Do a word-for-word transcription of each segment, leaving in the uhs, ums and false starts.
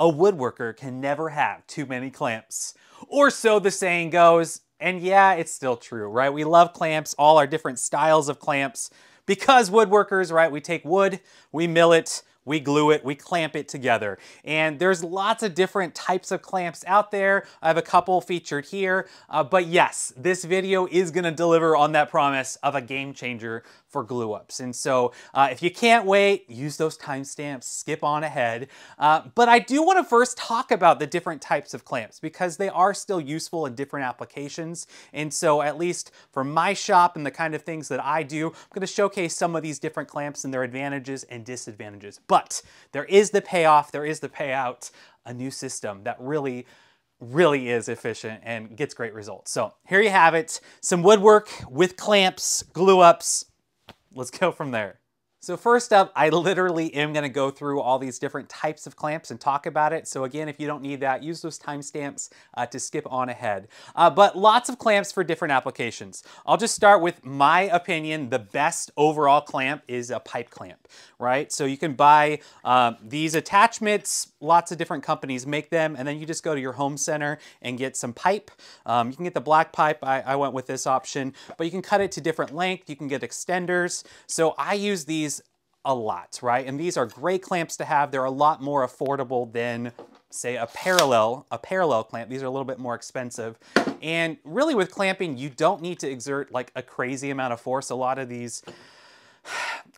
a woodworker can never have too many clamps. Or so the saying goes, and yeah, it's still true, right? We love clamps, all our different styles of clamps, because woodworkers, right, we take wood, we mill it, we glue it, we clamp it together. And there's lots of different types of clamps out there. I have a couple featured here, uh, but yes, this video is gonna deliver on that promise of a game changer for glue ups. And so uh, if you can't wait, use those timestamps, skip on ahead. Uh, but I do wanna first talk about the different types of clamps because they are still useful in different applications. And so at least for my shop and the kind of things that I do, I'm gonna showcase some of these different clamps and their advantages and disadvantages. But But there is the payoff, there is the payout, a new system that really, really is efficient and gets great results. So here you have it, some woodwork with clamps, glue ups. Let's go from there. So first up, I literally am gonna go through all these different types of clamps and talk about it. So again, if you don't need that, use those timestamps uh, to skip on ahead. Uh, but lots of clamps for different applications. I'll just start with my opinion, the best overall clamp is a pipe clamp, right? So you can buy uh, these attachments, lots of different companies make them, and then you just go to your home center and get some pipe. Um, you can get the black pipe, I, I went with this option, but you can cut it to different length, you can get extenders. So I use these a lot, right? And these are great clamps to have. They're a lot more affordable than, say, a parallel, a parallel clamp. These are a little bit more expensive. And really with clamping, you don't need to exert like a crazy amount of force. A lot of these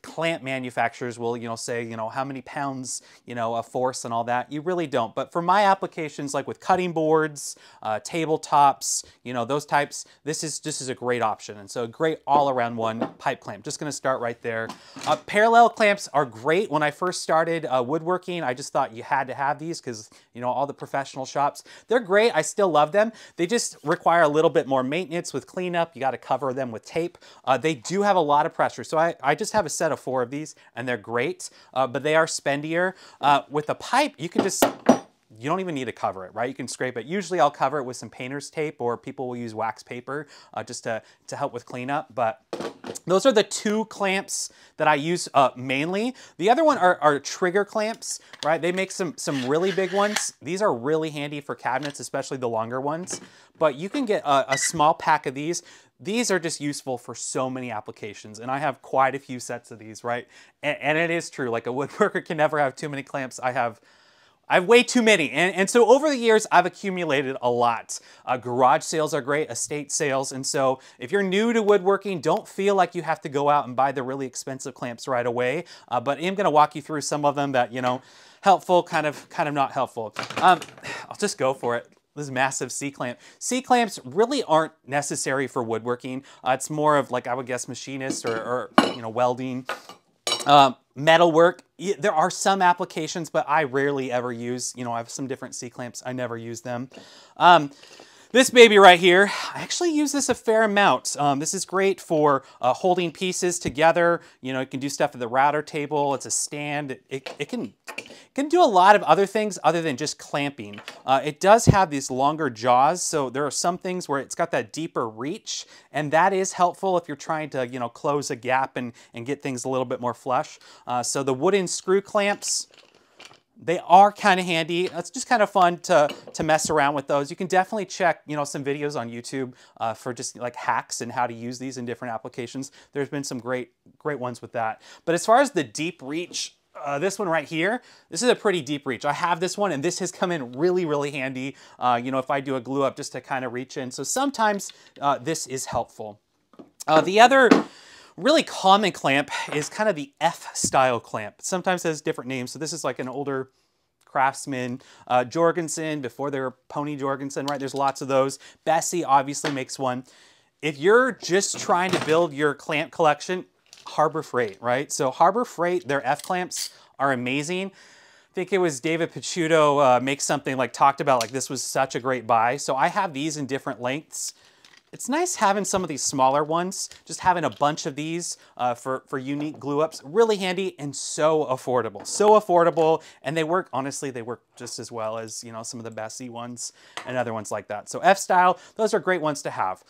clamp manufacturers will, you know, say, you know, how many pounds, you know, of force and all that. You really don't. But for my applications, like with cutting boards, uh, tabletops, you know, those types, this is this is a great option. And so a great all-around one pipe clamp. Just going to start right there. Uh, parallel clamps are great. When I first started uh, woodworking, I just thought you had to have these because, you know, all the professional shops, they're great. I still love them. They just require a little bit more maintenance with cleanup. You got to cover them with tape. Uh, they do have a lot of pressure. So I, I just have a set of four of these and they're great, uh, but they are spendier. Uh, with a pipe, you can just, you don't even need to cover it, right? You can scrape it. Usually I'll cover it with some painter's tape or people will use wax paper uh, just to, to help with cleanup, but those are the two clamps that I use uh, mainly. The other one are, are trigger clamps, right? They make some, some really big ones. These are really handy for cabinets, especially the longer ones, but you can get a, a small pack of these. These are just useful for so many applications, and I have quite a few sets of these, right? And, and it is true, like a woodworker can never have too many clamps. I have I have way too many, and, and so over the years, I've accumulated a lot. Uh, garage sales are great, estate sales, and so if you're new to woodworking, don't feel like you have to go out and buy the really expensive clamps right away, uh, but I'm gonna walk you through some of them that, you know, helpful, kind of, kind of not helpful. Um, I'll just go for it. This massive C-clamp. C-clamps really aren't necessary for woodworking. Uh, it's more of like, I would guess, machinist or, or you know, welding. Um, metal work, there are some applications, but I rarely ever use, you know, I have some different C-clamps, I never use them. Um, This baby right here, I actually use this a fair amount. Um, this is great for uh, holding pieces together. You know, you can do stuff at the router table, it's a stand. It, it, it can, it can do a lot of other things other than just clamping. Uh, it does have these longer jaws, so there are some things where it's got that deeper reach, and that is helpful if you're trying to, you know, close a gap and, and get things a little bit more flush. Uh, so the wooden screw clamps, they are kind of handy. It's just kind of fun to, to mess around with those. You can definitely check, you know, some videos on YouTube uh, for just like hacks and how to use these in different applications. There's been some great, great ones with that. But as far as the deep reach, uh, this one right here, this is a pretty deep reach. I have this one and this has come in really, really handy. Uh, you know, if I do a glue up just to kind of reach in. So sometimes uh, this is helpful. Uh, the other really common clamp is kind of the F style clamp. It sometimes has different names. So this is like an older Craftsman, uh, Jorgensen, before they were Pony Jorgensen, right? There's lots of those. Bessey obviously makes one. If you're just trying to build your clamp collection, Harbor Freight, right? So Harbor Freight, their F clamps are amazing. I think it was David Picciuto uh, makes something like talked about like this was such a great buy. So I have these in different lengths. It's nice having some of these smaller ones, just having a bunch of these uh, for, for unique glue ups, really handy and so affordable, so affordable. And they work, honestly, they work just as well as, you know, some of the Bessey ones and other ones like that. So F style, those are great ones to have.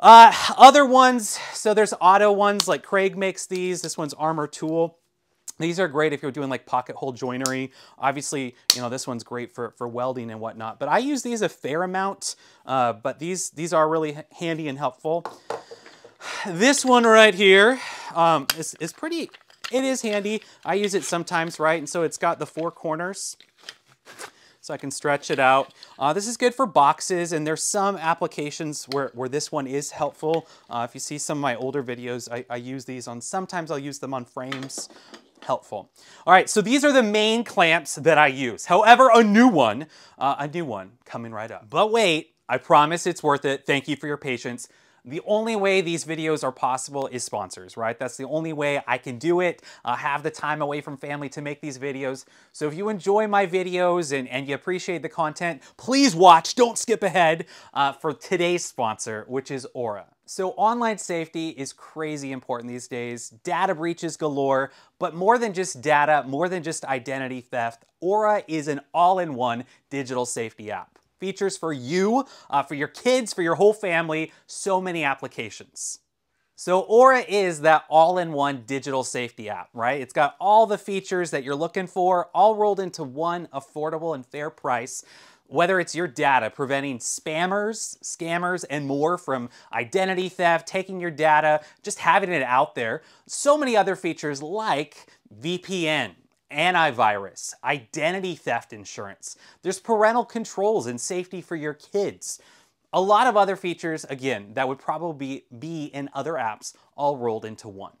Uh, other ones, so there's auto ones like Craig makes these, this one's Armor Tool. These are great if you're doing like pocket hole joinery. Obviously, you know, this one's great for, for welding and whatnot, but I use these a fair amount, uh, but these, these are really handy and helpful. This one right here um, is, is pretty, it is handy. I use it sometimes, right? And so it's got the four corners, so I can stretch it out. Uh, this is good for boxes, and there's some applications where, where this one is helpful. Uh, if you see some of my older videos, I, I use these on, sometimes I'll use them on frames. Helpful. All right, so these are the main clamps that I use. However, a new one, uh, a new one coming right up. But wait, I promise it's worth it. Thank you for your patience. The only way these videos are possible is sponsors, right? That's the only way I can do it. I uh, have the time away from family to make these videos. So if you enjoy my videos and, and you appreciate the content, please watch, don't skip ahead uh, for today's sponsor, which is Aura. So online safety is crazy important these days. Data breaches galore, but more than just data, more than just identity theft, Aura is an all-in-one digital safety app. Features for you, uh, for your kids, for your whole family, so many applications. So Aura is that all-in-one digital safety app, right? It's got all the features that you're looking for, all rolled into one affordable and fair price. Whether it's your data, preventing spammers, scammers, and more from identity theft, taking your data, just having it out there. So many other features like V P N, antivirus, identity theft insurance. There's parental controls and safety for your kids. A lot of other features, again, that would probably be in other apps, all rolled into one.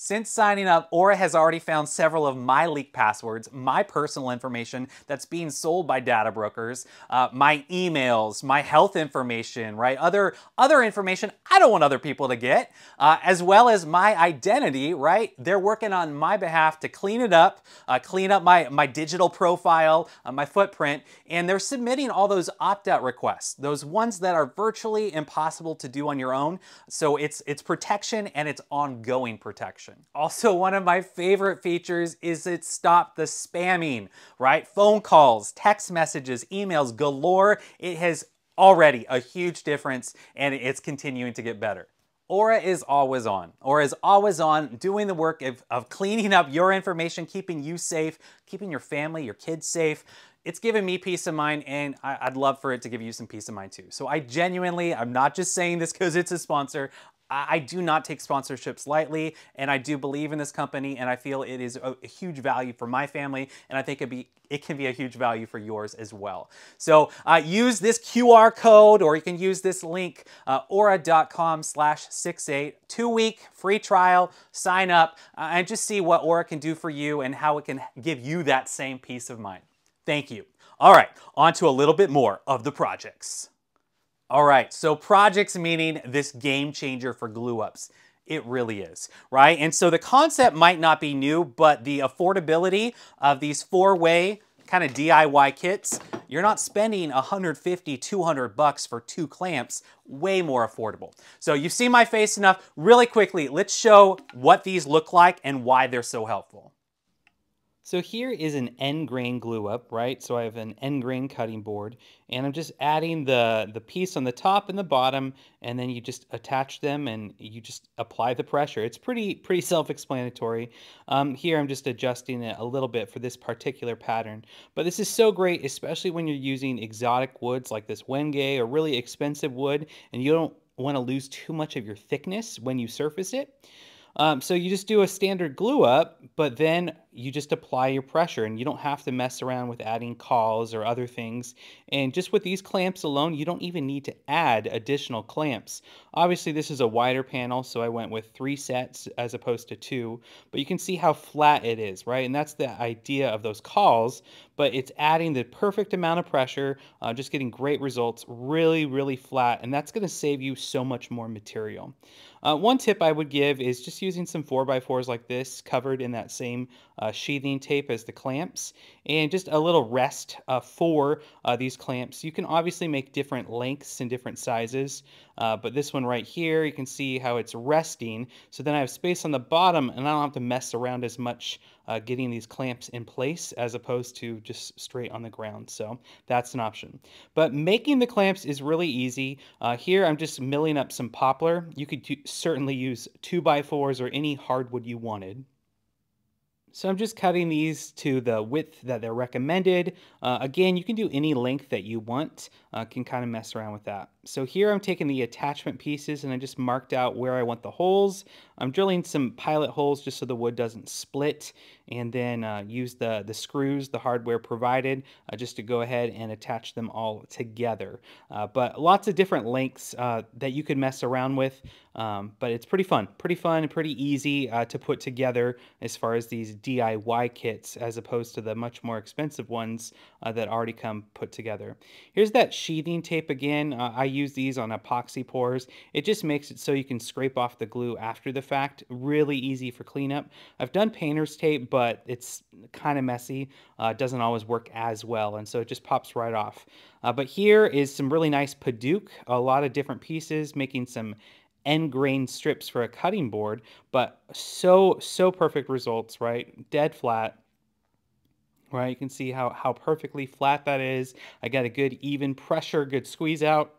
Since signing up, Aura has already found several of my leaked passwords, my personal information that's being sold by data brokers, uh, my emails, my health information, right? Other, other information I don't want other people to get, uh, as well as my identity, right? They're working on my behalf to clean it up, uh, clean up my, my digital profile, uh, my footprint, and they're submitting all those opt-out requests, those ones that are virtually impossible to do on your own. So it's, it's protection, and it's ongoing protection. Also, one of my favorite features is it stopped the spamming, right? Phone calls, text messages, emails galore. It has already a huge difference, and it's continuing to get better. Aura is always on. Aura is always on doing the work of, of cleaning up your information, keeping you safe, keeping your family, your kids safe. It's given me peace of mind, and I, I'd love for it to give you some peace of mind too. So I genuinely, I'm not just saying this because it's a sponsor. I do not take sponsorships lightly, and I do believe in this company, and I feel it is a huge value for my family, and I think it'd be, it can be a huge value for yours as well. So uh, use this Q R code, or you can use this link, uh, aura dot com slash sixty-eight, two-week free trial, sign up, uh, and just see what Aura can do for you and how it can give you that same peace of mind. Thank you. All right, on to a little bit more of the projects. All right, so projects meaning this game changer for glue-ups. It really is, right? And so the concept might not be new, but the affordability of these four-way kind of D I Y kits, you're not spending a hundred fifty, two hundred bucks for two clamps, way more affordable. So you've seen my face enough. Really quickly, let's show what these look like and why they're so helpful. So here is an end grain glue up, right? So I have an end grain cutting board, and I'm just adding the, the piece on the top and the bottom, and then you just attach them and you just apply the pressure. It's pretty, pretty self-explanatory. Um, here I'm just adjusting it a little bit for this particular pattern. But this is so great, especially when you're using exotic woods like this Wenge or really expensive wood, and you don't want to lose too much of your thickness when you surface it. Um, so you just do a standard glue up, but then you just apply your pressure, and you don't have to mess around with adding cauls or other things. And just with these clamps alone, you don't even need to add additional clamps. Obviously, this is a wider panel, so I went with three sets as opposed to two, but you can see how flat it is, right? And that's the idea of those cauls, but it's adding the perfect amount of pressure, uh, just getting great results, really, really flat, and that's gonna save you so much more material. Uh, one tip I would give is just using some four by fours like this, covered in that same uh, sheathing tape as the clamps, and just a little rest uh, for uh, these clamps. You can obviously make different lengths and different sizes, uh, but this one right here, you can see how it's resting. So then I have space on the bottom, and I don't have to mess around as much uh, getting these clamps in place as opposed to just straight on the ground. So that's an option. But making the clamps is really easy. Uh, here I'm just milling up some poplar. You could certainly use two by fours or any hardwood you wanted. So I'm just cutting these to the width that they're recommended. Uh, again, you can do any length that you want. Uh, can kind of mess around with that. So here I'm taking the attachment pieces and I just marked out where I want the holes. I'm drilling some pilot holes just so the wood doesn't split, and then uh, use the, the screws, the hardware provided, uh, just to go ahead and attach them all together. Uh, but lots of different lengths uh, that you can mess around with, um, but it's pretty fun, pretty fun and pretty easy uh, to put together as far as these D I Y kits as opposed to the much more expensive ones uh, that already come put together. Here's that sheathing tape again. Uh, I use these on epoxy pours. It just makes it so you can scrape off the glue after the fact. Really easy for cleanup. I've done painter's tape, but it's kind of messy. Uh, doesn't always work as well, and so it just pops right off. Uh, but here is some really nice padauk, a lot of different pieces, making some end grain strips for a cutting board, but so, so perfect results, right? Dead flat. Right, you can see how, how perfectly flat that is. I got a good even pressure, good squeeze out.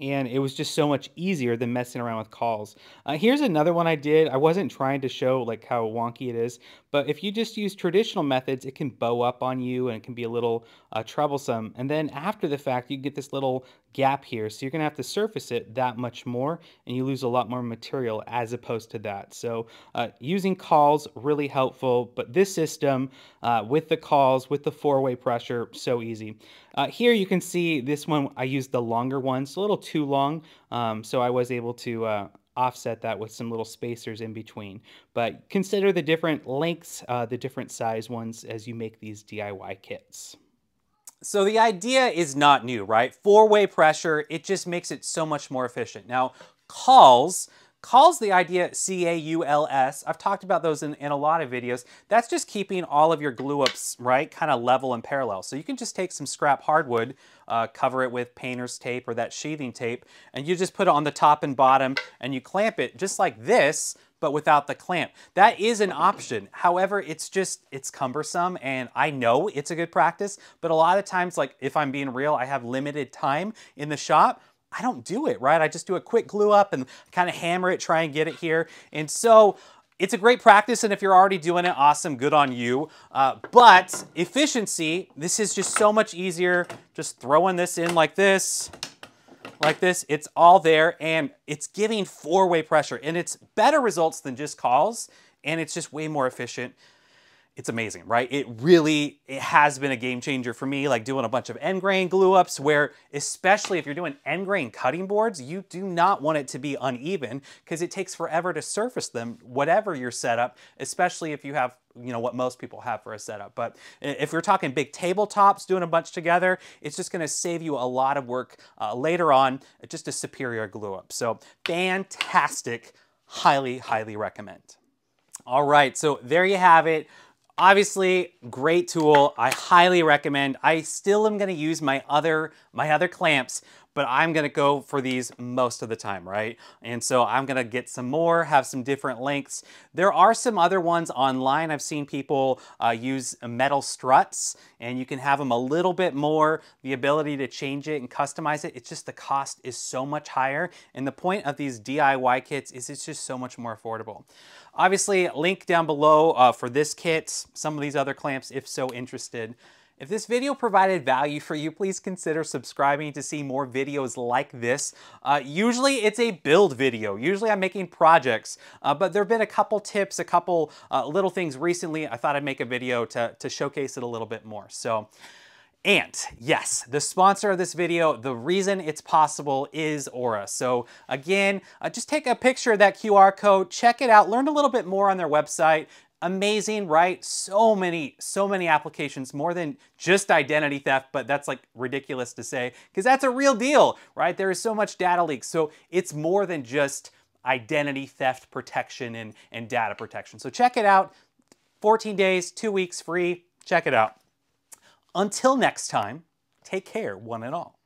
And it was just so much easier than messing around with cauls. Uh, here's another one I did. I wasn't trying to show like how wonky it is, but if you just use traditional methods, it can bow up on you and it can be a little uh, troublesome. And then after the fact, you get this little gap here. So you're gonna have to surface it that much more and you lose a lot more material as opposed to that. So uh, using cauls, really helpful, but this system uh, with the cauls, with the four-way pressure, so easy. Uh, here you can see this one, I used the longer one. It's a little too long, um, so I was able to uh, offset that with some little spacers in between. But consider the different lengths, uh, the different size ones as you make these D I Y kits. So the idea is not new, right? Four-way pressure, it just makes it so much more efficient. Now, cauls, Cauls, the idea, C A U L S, I've talked about those in, in a lot of videos. That's just keeping all of your glue-ups, right, kind of level and parallel. So you can just take some scrap hardwood, uh, cover it with painter's tape or that sheathing tape, and you just put it on the top and bottom, and you clamp it just like this, but without the clamp. That is an option. However, it's just, it's cumbersome, and I know it's a good practice, but a lot of times, like if I'm being real, I have limited time in the shop. I don't do it, right? I just do a quick glue up and kind of hammer it, try and get it here. And so it's a great practice, and if you're already doing it, awesome, good on you. Uh, but efficiency, this is just so much easier. Just throwing this in like this, like this, it's all there, and it's giving four-way pressure, and it's better results than just cauls, and it's just way more efficient. It's amazing, right? It really, it has been a game changer for me, like doing a bunch of end grain glue ups where, especially if you're doing end grain cutting boards, you do not want it to be uneven because it takes forever to surface them, whatever your setup, especially if you have, you know, what most people have for a setup. But if you're talking big tabletops, doing a bunch together, it's just gonna save you a lot of work uh, later on, just a superior glue up. So fantastic, highly, highly recommend. All right, so there you have it. Obviously, great tool. I highly recommend. I still am gonna use my other, my other clamps, but I'm gonna go for these most of the time, right? And so I'm gonna get some more, have some different lengths. There are some other ones online. I've seen people uh, use metal struts, and you can have them a little bit more, the ability to change it and customize it. It's just the cost is so much higher. And the point of these D I Y kits is it's just so much more affordable. Obviously, link down below uh, for this kit, some of these other clamps, if so interested. If this video provided value for you, please consider subscribing to see more videos like this. Uh, usually it's a build video. Usually I'm making projects, uh, but there have been a couple tips, a couple uh, little things recently. I thought I'd make a video to, to showcase it a little bit more. So. And yes, the sponsor of this video, the reason it's possible is Aura. So again, uh, just take a picture of that Q R code, check it out, learn a little bit more on their website. Amazing, right? So many, so many applications, more than just identity theft, but that's like ridiculous to say, because that's a real deal, right? There is so much data leaks. So it's more than just identity theft protection and, and data protection. So check it out, fourteen days, two weeks free, check it out. Until next time, take care, one and all.